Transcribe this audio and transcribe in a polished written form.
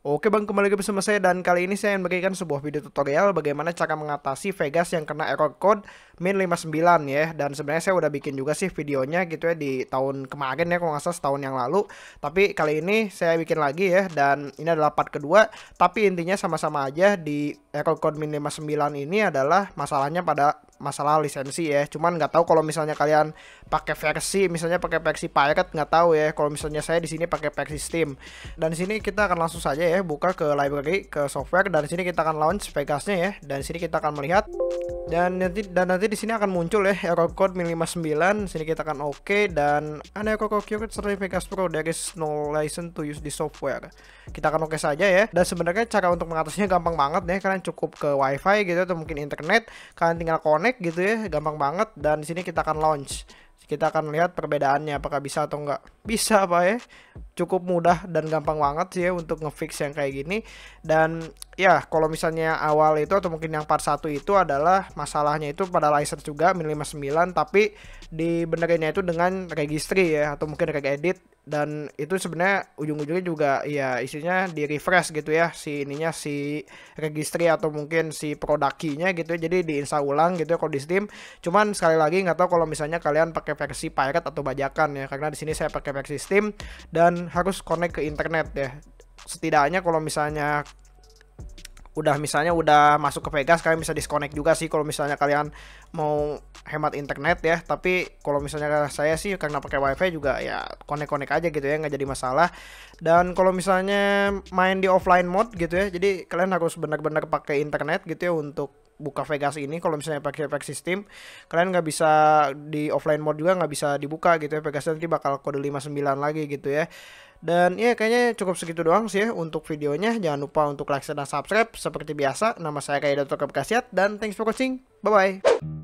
Oke bang, kembali lagi bersama saya dan kali ini saya ingin memberikan sebuah video tutorial bagaimana cara mengatasi Vegas yang kena error code min 59 ya. Dan sebenarnya saya udah bikin juga sih videonya gitu ya di tahun kemarin ya, kalau nggak salah setahun yang lalu. Tapi kali ini saya bikin lagi ya, dan ini adalah part kedua. Tapi intinya sama-sama aja, di error code min 59 ini adalah masalahnya pada masalah lisensi ya. Cuman nggak tahu kalau misalnya kalian pakai versi, misalnya pakai versi pirate, nggak tahu ya. Kalau misalnya saya di sini pakai versi Steam. Dan di sini kita akan langsung saja ya buka ke library, ke software, dan di sini kita akan launch Vegasnya ya. Dan di sini kita akan melihat dan nanti di sini akan muncul ya error code min 59. Sini kita akan oke, dan ada error code dari Vegas Pro, there is no license to use this software. Kita akan oke saja ya. Dan sebenarnya cara untuk mengatasinya gampang banget ya. Kalian cukup ke wifi gitu atau mungkin internet, kalian tinggal connect gitu ya, gampang banget. Dan di sini kita akan launch, kita akan lihat perbedaannya apakah bisa atau enggak bisa apa ya. Cukup mudah dan gampang banget sih ya untuk ngefix yang kayak gini. Dan ya kalau misalnya awal itu atau mungkin yang part 1 itu adalah masalahnya itu pada license juga min 59, tapi dibenerinnya itu dengan registry ya atau mungkin regedit. Dan itu sebenarnya ujung-ujungnya juga ya isinya di refresh gitu ya, si ininya, si registry atau mungkin si produkinya gitu ya. Jadi diinstall ulang gitu ya kalau di Steam. Cuman sekali lagi nggak tahu kalau misalnya kalian pakai versi pirate atau bajakan ya, karena di sini saya pakai versi Steam dan harus connect ke internet ya. Setidaknya kalau misalnya udah masuk ke Vegas, kalian bisa disconnect juga sih kalau misalnya kalian mau hemat internet ya. Tapi kalau misalnya saya sih karena pakai wifi juga ya, connect aja gitu ya, nggak jadi masalah. Dan kalau misalnya main di offline mode gitu ya, jadi kalian harus benar-benar pakai internet gitu ya untuk buka Vegas ini. Kalau misalnya pakai versi Steam, kalian nggak bisa di offline mode juga, nggak bisa dibuka gitu ya. Vegas nanti bakal kode 59 lagi gitu ya. Dan ya kayaknya cukup segitu doang sih ya untuk videonya. Jangan lupa untuk like, share, dan subscribe. Seperti biasa, nama saya Tutorial Berkhasiat, dan thanks for watching. Bye-bye.